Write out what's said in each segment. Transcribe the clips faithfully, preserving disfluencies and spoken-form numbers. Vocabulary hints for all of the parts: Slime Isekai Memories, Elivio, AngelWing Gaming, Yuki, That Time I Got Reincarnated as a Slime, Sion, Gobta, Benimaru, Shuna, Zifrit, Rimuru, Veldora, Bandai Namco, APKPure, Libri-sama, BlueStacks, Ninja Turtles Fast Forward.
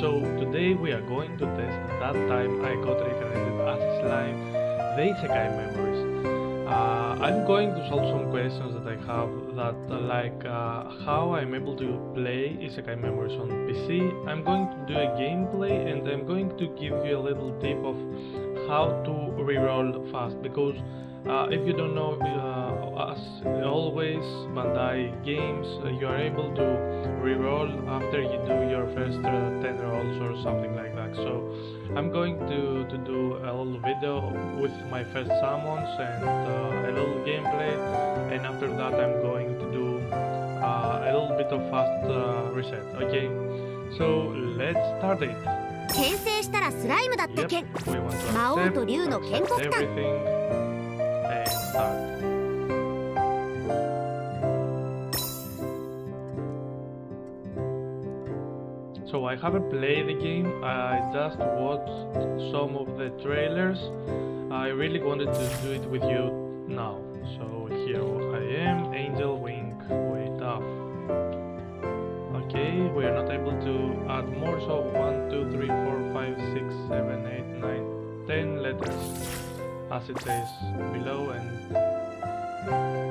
So today we are going to test That Time I Got Reincarnated as a Slime, the Isekai Memories. Uh, I'm going to solve some questions that I have, that uh, like uh, how I'm able to play Isekai Memories on P C. I'm going to do a gameplay and I'm going to give you a little tip of how to reroll fast, because uh, if you don't know, uh, as always, Bandai games, uh, you are able to reroll after you do your first uh, ten rolls or something like that. So I'm going to, to do a little video with my first summons and uh, a little gameplay, and after that I'm going to do uh, a little bit of fast uh, reset, okay? So let's start it! Yep, we want to accept, accept everything and start. So I haven't played the game, I just watched some of the trailers. I really wanted to do it with you now. So here I am, Angel Wing, wait up. Okay, we are not able to add more, so one, two, three, four, five, six, seven, eight, nine, ten letters, as it says below, and...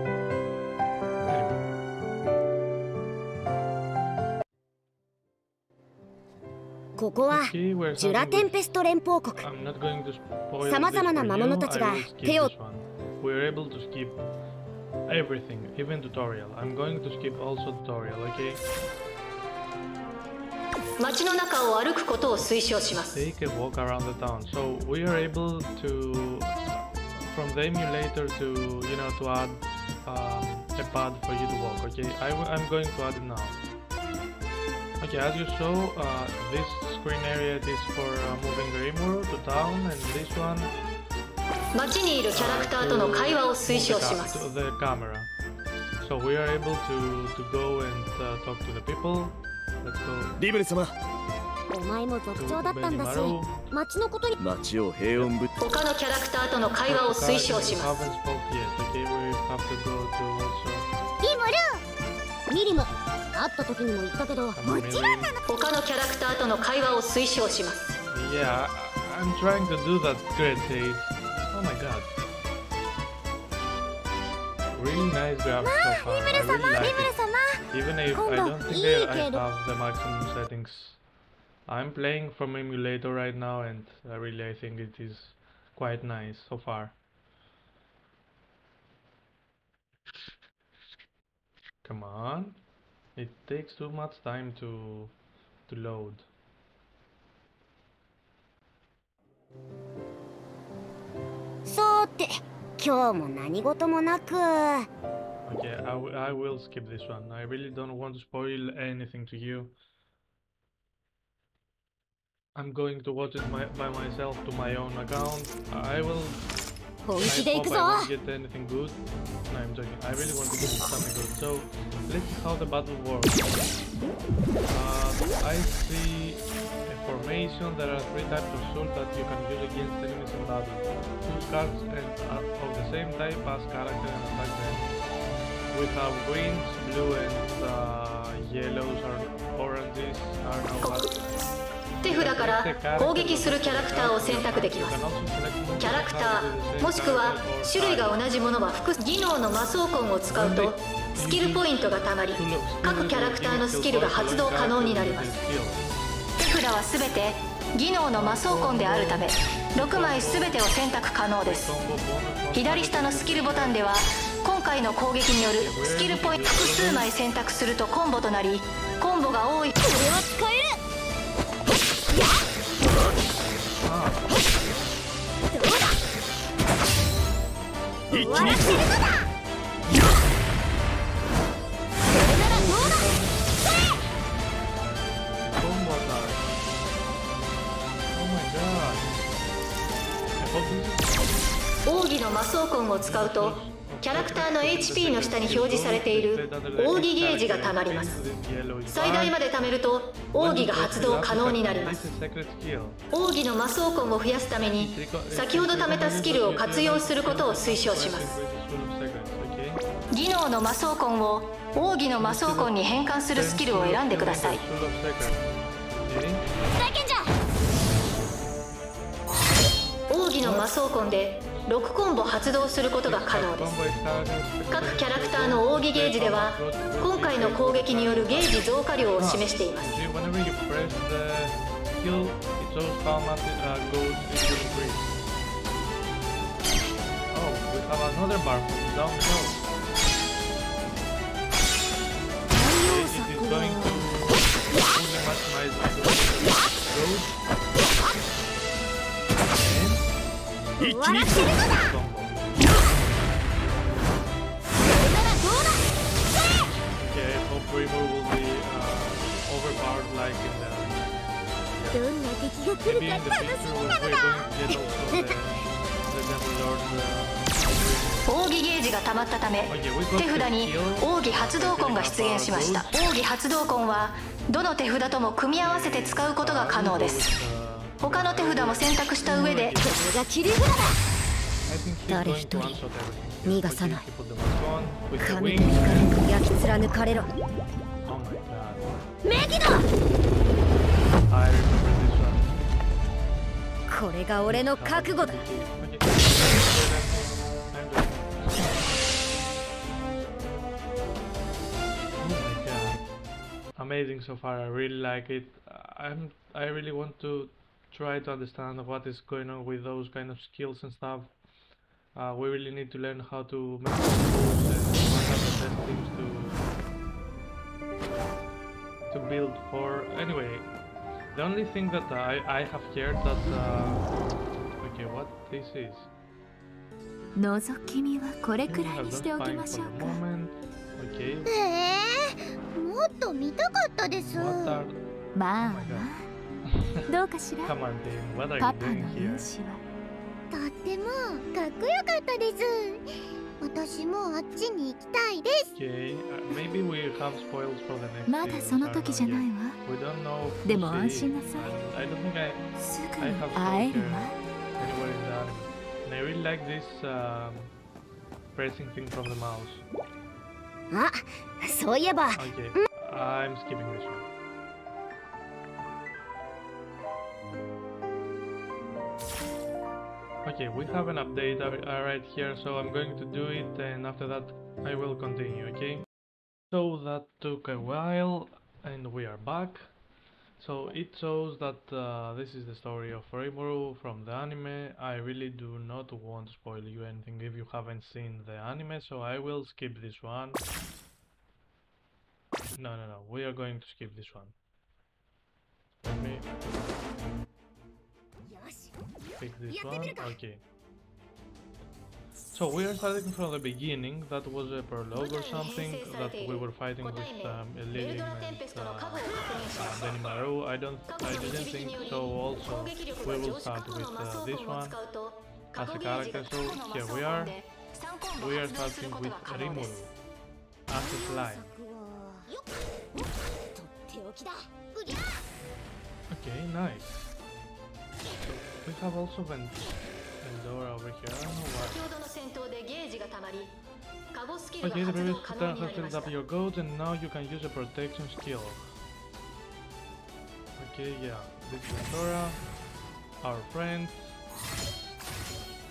Okay, we're starting with... I'm not going to spoil this for you, I will skip this one. We're able to skip everything, even tutorial. I'm going to skip also tutorial, okay? Take a walk around the town. So we are able to, from the emulator, to, you know, to add um, a pad for you to walk, okay? I w I'm going to add it now. Okay, as you saw, uh, this screen area is for uh, moving Rimuru to town, and this one uh, to, to the camera. So we are able to, to go and uh, talk to the people. Let's go. Libri-sama. To Benimaru. I haven't spoke yet, okay? We have to go to also... Rimuru! 会った時にも言ったけど、もちろんなの。他のキャラクターとの会話を推奨します。Yeah, I'm trying to do that great thing. Oh my god. Really nice graphics so far. I really like it. Even if I don't think I have the maximum settings. I'm playing from emulator right now, and I really I think it is quite nice so far. Come on. It takes too much time to to load. So, okay, I, w I will skip this one. I really don't want to spoil anything to you. I'm going to watch it my, by myself to my own account. I will. I hope I won't get anything good. No, I'm joking. I really want to get something good. So, let's see how the battle works. Uh, I see a formation. There are three types of swords that you can use against enemies in battle. Choose cards and are of the same type as character and attack them. We have greens, blue and uh, yellows or oranges are now bad. 手札から攻撃するキャラクターを選択できます。キャラクターもしくは種類が同じものは複数技能の魔装痕を使うとスキルポイントがたまり、各キャラクターのスキルが発動可能になります。手札はすべて技能の魔装痕であるため、ろくまいすべてを選択可能です。左下のスキルボタンでは今回の攻撃によるスキルポイント複数枚選択するとコンボとなり、コンボが多い。これは使える。 奥義の魔装痕を使うとキャラクターの エイチピー の下に表示されている奥義ゲージがたまります。最大まで貯めると奥義が発動可能になります。奥義の魔装痕を増やすために先ほど貯めたスキルを活用することを推奨します。技能の魔装痕を奥義の魔装痕に変換するスキルを選んでください。奥義の魔装コンでろくコンボ発動することが可能です。各キャラクターの奥義ゲージでは今回の攻撃によるゲージ増加量を示しています。一気に来るぞだ。これならどうだ。どんな敵が来るか楽しみなのだ。奥義ゲージが溜まったため、手札に奥義発動コンが出現しました。奥義発動コンはどの手札とも組み合わせて使うことが可能です。他の手札も選択した上で、これが切り札だ。誰一人逃がさない。神の光に焼き貫かれろ。メギド。これが俺の覚悟だ。Amazing so far. I really like it. I'm. I really want to.Try to understand what is going on with those kind of skills and stuff. Uh, we really need to learn how to make tools and what are the best things to to build for. Anyway, the only thing that I I have heard that uh, okay, what this is. 覗き見はこれくらいにしておきましょうか。ええ、もっと見たかったです。まあ。どうかしら。パパの勇姿はとってもかっこよかったです。私もあっちに行きたいです。まだその時じゃないわ。でも安心なさい。すぐに会えるわ。あ、そういえば。Okay, we have an update right here, so I'm going to do it, and after that I will continue, okay? So that took a while, and we are back. So it shows that uh, this is the story of Rimuru from the anime. I really do not want to spoil you anything if you haven't seen the anime, so I will skip this one. No, no, no, we are going to skip this one. Let me...Pick this one. Okay. So we are starting from the beginning. That was a prologue or something that we were fighting with um, Elivio and Benimaru. Uh, I don't, I didn't think so. Also, we will start with uh, this one as a character. So here we are. We are starting with Rimuru as a slime. Okay, nice.We have also Veldora over here. Okay, the previous turn has filled up your goats and now you can use a protection skill. Okay, yeah, this is Veldora, our friend,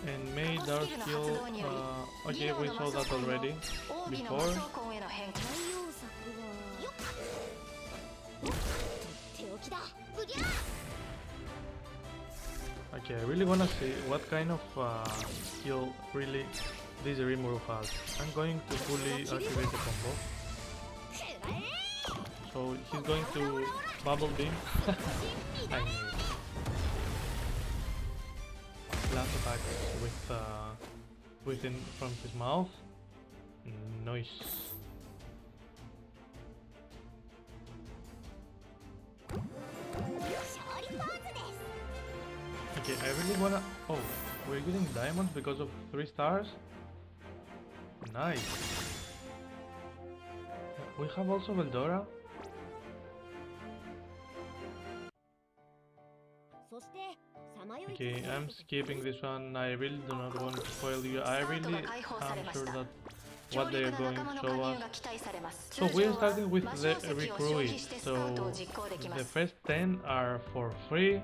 and made our skill. Uh, okay, we saw that already before. Okay, I really wanna see what kind of uh, skill really this Rimuru has. I'm going to fully activate the combo. So he's going to bubble beam. I knew it. Blast attack with uh, within from his mouth. Nice. Okay, I really wanna... Oh, we're getting diamonds because of three stars? Nice! We have also Veldora. Okay, I'm skipping this one. I really do not want to spoil you. I really am sure that what they are going to show us. So we are starting with the recruits, so the first ten are for free.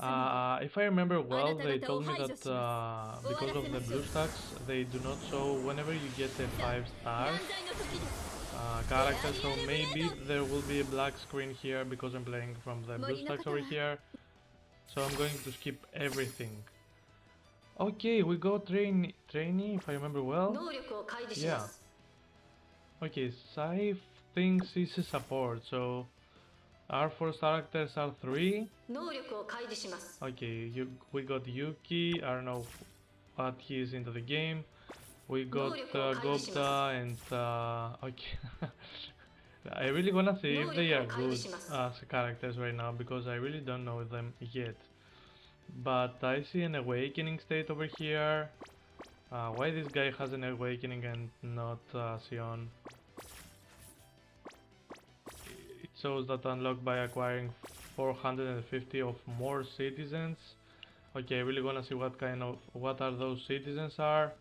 Uh, if I remember well, they told me that uh, because of the BlueStacks, they do not show whenever you get a five star uh, character, so maybe there will be a black screen here because I'm playing from the BlueStacks over here. So I'm going to skip everything. Okay, we got train trainee, if I remember well. Yeah. Okay, Saif thinks he's a support, so our four characters are three. Okay, you, we got Yuki, I don't know what he is into the game. We got uh, Gobta and... Uh, okay. I really wanna see if they are good as characters right now, because I really don't know them yet. But I see an awakening state over here. Uh, why this guy has an awakening and not uh, Sion? It shows that unlocked by acquiring four hundred fifty of more citizens. Okay, I really wanna see what kind of what are those citizens are.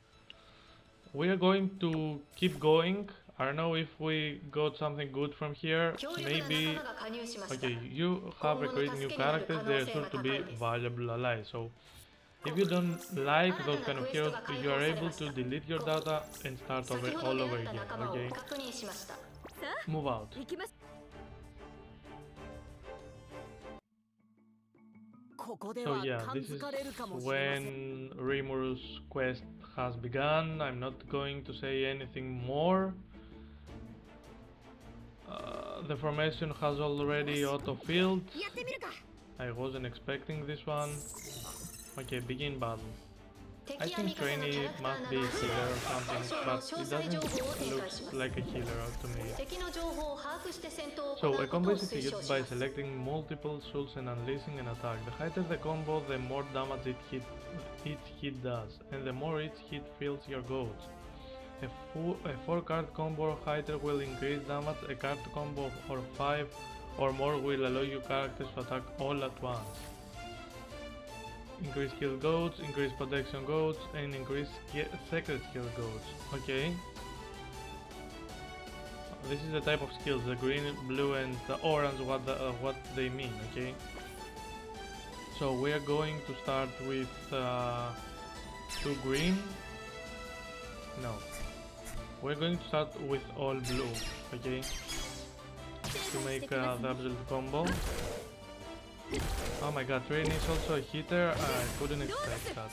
We are going to keep going. I don't know if we got something good from here, maybe... Okay, you have recruited new characters, they are sure to be valuable allies, so... If you don't like those kind of heroes, you are able to delete your data and start over all over again, okay? Move out. So yeah, this is when Rimuru's quest has begun. I'm not going to say anything more. Uh, the formation has already auto-filled. I wasn't expecting this one. Okay, begin battle. I think trainee must be a healer or something, but it doesn't look like a healer to me. So, a combo is executed by selecting multiple souls and unleashing an attack. The higher the combo, the more damage it hit, each hit does, and the more each hit fills your goals. A four card combo or higher will increase damage, a card combo or five or more will allow your characters to attack all at once. Increase skill goats, increase protection goats, and increase sacred skill goats. Okay. This is the type of skills, the green, blue and the orange, what, the, uh, what they mean, okay? So we are going to start with uh, two green. No. We're going to start with all blue, okay? To make uh, the absolute combo. Oh my god, Rain is also a hitter, I couldn't expect that.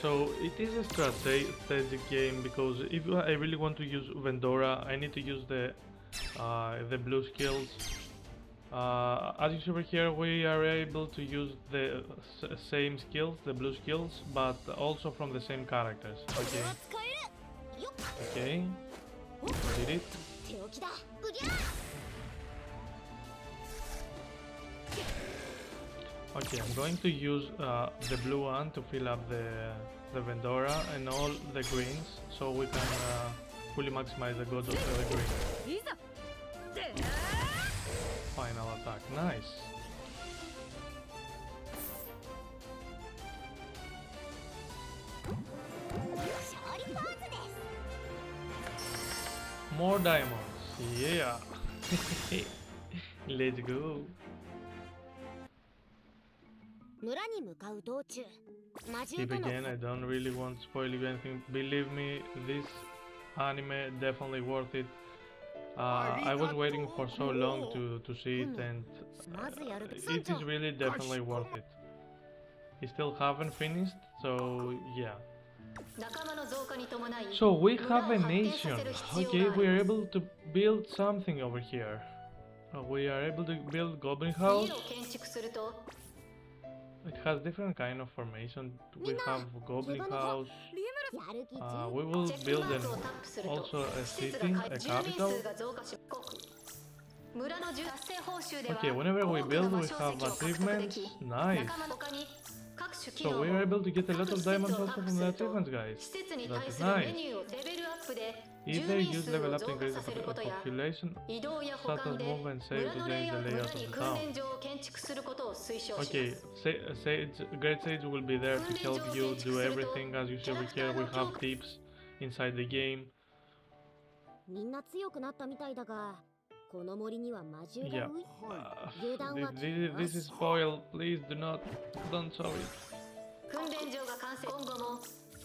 So it is a strategic game, because if I really want to use Veldora, I need to use the, uh, the blue skills. Uh, as you see over here, we are able to use the same skills, the blue skills, but also from the same characters. Okay. Okay, we did it. Okay, I'm going to use uh, the blue one to fill up the, the Veldora and all the greens, so we can uh, fully maximize the gods of the green. Final attack, nice. More diamonds, yeah. Let's go. Keep again, I don't really want to spoil you anything. Believe me, this anime definitely worth it. Uh, I was waiting for so long to, to see it, and uh, it is really definitely worth it. I still haven't finished, so yeah. So we have a nation. Okay, we are able to build something over here. We are able to build Goblin House. It has different kind of formation. We have Goblin House. Uh, we will build an, also a city, a capital. Okay, whenever we build, we have achievements. Nice. So we were able to get a lot of diamonds also from that event, guys. That is nice. Either use level up to increase the population, such as move and save to change the layout of the town. Okay, sage, Great Sage will be there to help you do everything. As you see over here, we have tips inside the game. Yeah, uh, this, this is spoil, please do not, don't show it.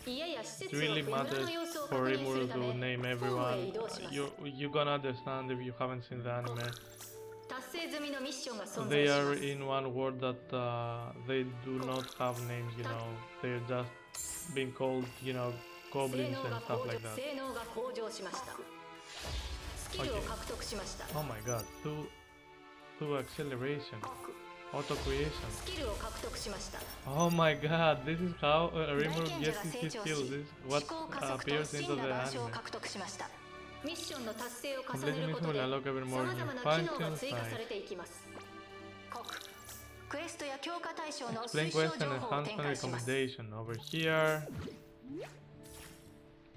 It really matters for Rimuru to name everyone. You, you're gonna understand if you haven't seen the anime. They are in one word that uh, they do not have names, you know, they're just being called, you know, goblins and stuff like that. Okay. Oh my god, two, two acceleration, auto creation. Oh my god, this is how uh, Rimuru gets his skills. This is what uh, appears into the anime. Complete mission will unlock even more new functions. Nice. Explain quest and enhancement recommendation over here.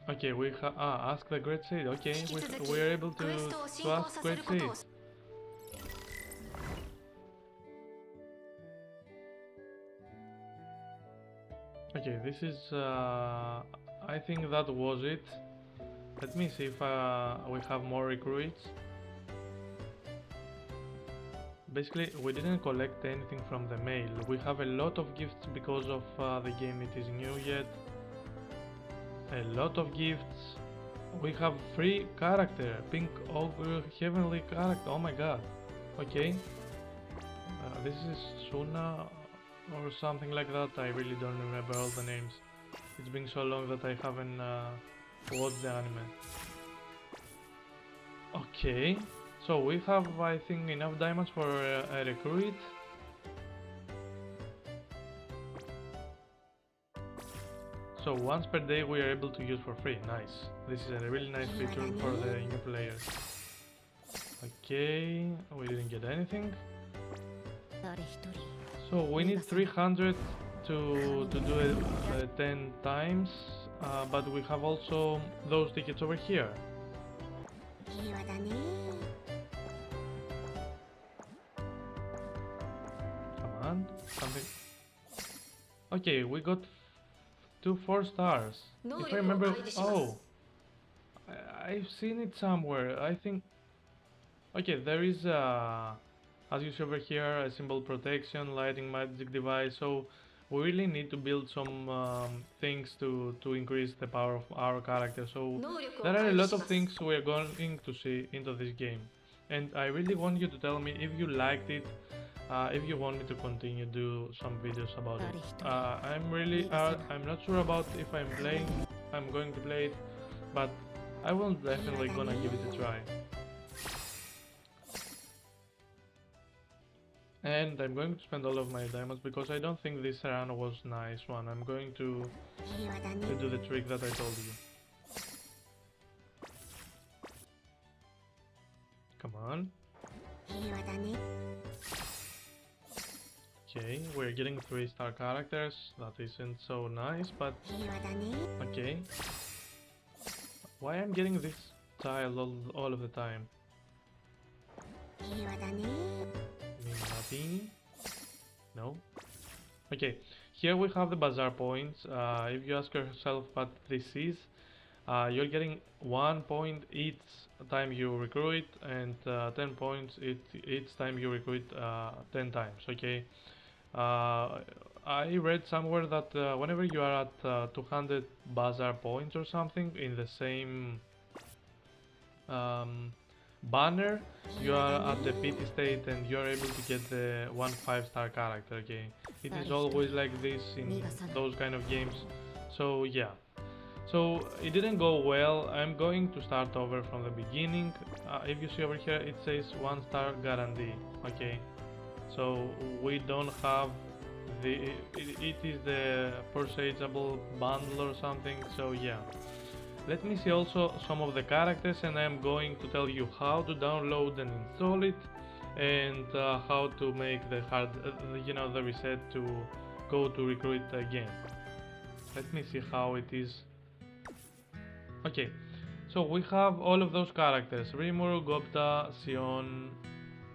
Okay, we ha ah, ask the Great Sage. Okay, we we're able to, to ask Great Sage. Okay, this is uh, I think that was it. Let me see if uh, we have more recruits. Basically, we didn't collect anything from the mail. We have a lot of gifts because of uh, the game. It is new yet. A lot of gifts. We have free character, pink ogre, heavenly character. Oh my god. Okay. Uh, this is Shuna or something like that. I really don't remember all the names. It's been so long that I haven't uh, watched the anime. Okay. So we have, I think, enough diamonds for uh, a recruit. So once per day we are able to use for free. Nice. This is a really nice feature for the new players. Okay, we didn't get anything. So we need three hundred to, to do it uh, ten times, uh, but we have also those tickets over here. Come on, something. Okay, we got Two four stars. If I remember, oh, I, I've seen it somewhere. I think. Okay, there is a, as you see over here, a symbol protection, lighting, magic device. So we really need to build some um, things to to increase the power of our character. So there are a lot of things we are going to see into this game, and I really want you to tell me if you liked it. Uh, if you want me to continue do some videos about it, uh, I'm really uh, I'm not sure about if I'm playing I'm going to play it, but I will definitely gonna give it a try. And I'm going to spend all of my diamonds because I don't think this run was nice one. I'm going to, to do the trick that I told you. Come on. Okay, we're getting three star characters, that isn't so nice, but okay. Why I'm getting this child all, all of the time? No? Okay, here we have the bazaar points. Uh, if you ask yourself what this is, uh, you're getting one point each time you recruit, and uh, ten points each time you recruit uh, ten times, okay? Uh, I read somewhere that uh, whenever you are at uh, two hundred bazaar points or something in the same um, banner, you are at the pity state and you are able to get the one five star character. Okay, it is always like this in those kind of games. So yeah, so it didn't go well. I'm going to start over from the beginning. Uh, if you see over here, it says one star guarantee. Okay. So we don't have the, it, it is the purchasable bundle or something, so yeah. Let me see also some of the characters, and I'm going to tell you how to download and install it, and uh, how to make the hard, uh, you know, the reset to go to recruit again. Let me see how it is. Okay, so we have all of those characters, Rimuru, Gobta, Sion,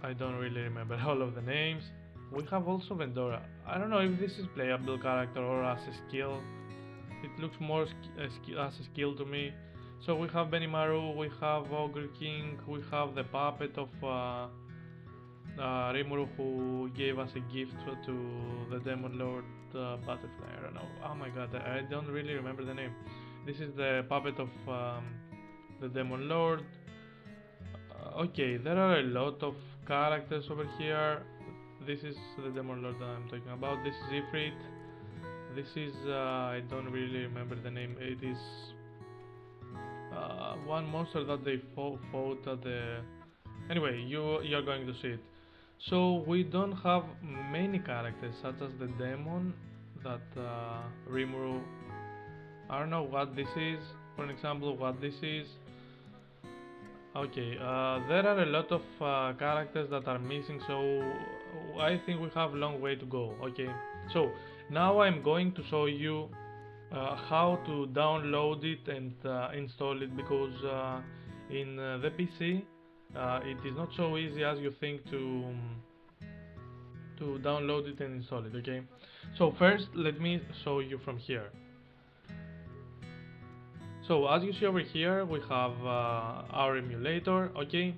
I don't really remember all of the names. We have also Veldora. I don't know if this is playable character or as a skill. It looks more as a skill to me. So we have Benimaru, we have Ogre King, we have the puppet of uh, uh, Rimuru, who gave us a gift to the Demon Lord uh, Butterfly. I don't know, oh my god, I don't really remember the name. This is the puppet of um, the Demon Lord. Uh, okay, there are a lot of characters over here. This is the Demon Lord that I'm talking about. This is Zifrit. This is, uh, I don't really remember the name. It is uh, one monster that they fought, fought at the... Anyway, you, you're going to see it. So we don't have many characters, such as the Demon, that uh, Rimuru. I don't know what this is, for example, what this is. Okay, uh, there are a lot of uh, characters that are missing, so I think we have a long way to go. Okay, so now I'm going to show you uh, how to download it and uh, install it, because uh, in uh, the P C uh, it is not so easy as you think to um, to download it and install it. Okay, so first let me show you from here. So as you see over here, we have uh, our emulator. Okay,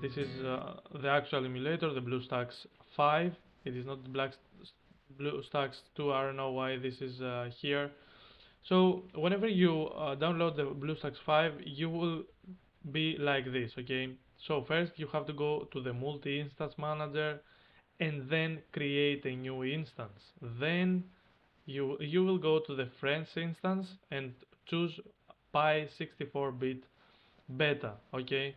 this is uh, the actual emulator, the BlueStacks five. It is not Black BlueStacks two. I don't know why this is uh, here. So whenever you uh, download the BlueStacks five, you will be like this. Okay, so first you have to go to the multi-instance manager and then create a new instance. Then you you will go to the French instance and choose Pi sixty-four bit beta. Okay,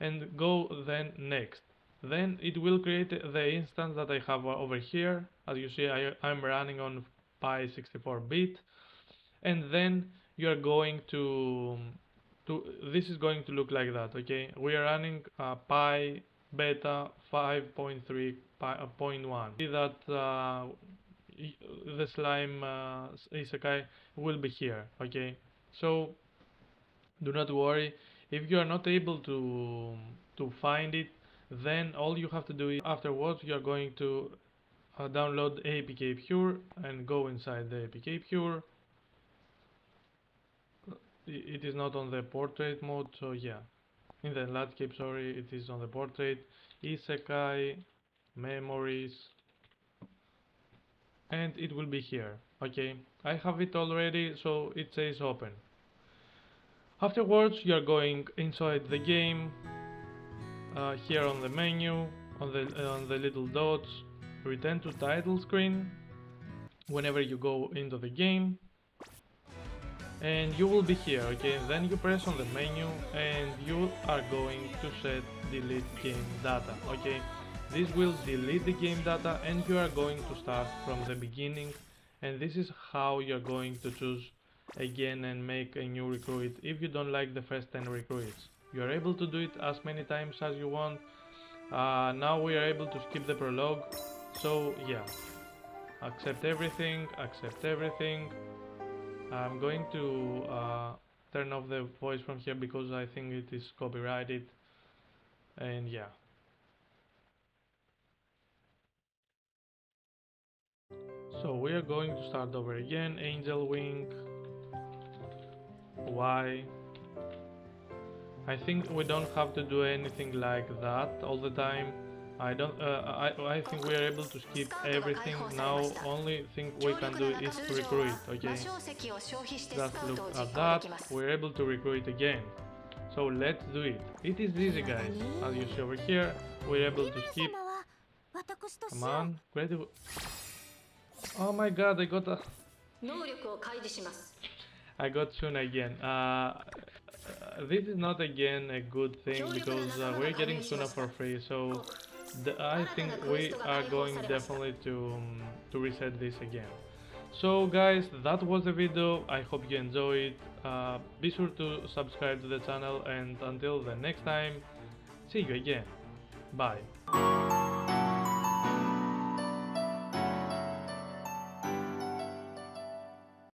and go then next. Then it will create the instance that I have over here. As you see, I, I'm running on Pi sixty-four bit, and then you're going to to this is going to look like that. Okay, we are running uh, Pi beta five point three point one. See that uh, the slime uh, Isekai will be here. Okay, so do not worry. If you are not able to to find it, then all you have to do is afterwards you are going to uh, download APKPure and go inside the APKPure. It is not on the portrait mode, so yeah, in the landscape. Sorry, it is on the portrait. Isekai Memories, and it will be here. Okay, I have it already, so it says open. Afterwards, you are going inside the game. Uh, here on the menu, on the uh, on the little dots, return to title screen. Whenever you go into the game, and you will be here. Okay, then you press on the menu, and you are going to set delete game data. Okay, this will delete the game data, and you are going to start from the beginning. And this is how you are going to choose again and make a new recruit if you don't like the first ten recruits. You are able to do it as many times as you want. Uh, now we are able to skip the prologue, so yeah, accept everything, accept everything. I'm going to uh, turn off the voice from here because I think it is copyrighted, and yeah. So we are going to start over again. Angel Wing, Y. I think we don't have to do anything like that all the time. I don't. Uh, I I think we are able to skip everything now. Only thing we can do is to recruit. Okay. Just look at that. We're able to recruit again. So let's do it. It is easy, guys. As you see over here, we're able to skip. Come on, great. Oh my god, I got a... I got Shuna again. Uh, this is not again a good thing because uh, we're getting Shuna for free, so the, I think we are going definitely to, um, to reset this again. So guys, that was the video. I hope you enjoyed. Uh, be sure to subscribe to the channel, and until the next time, see you again. Bye.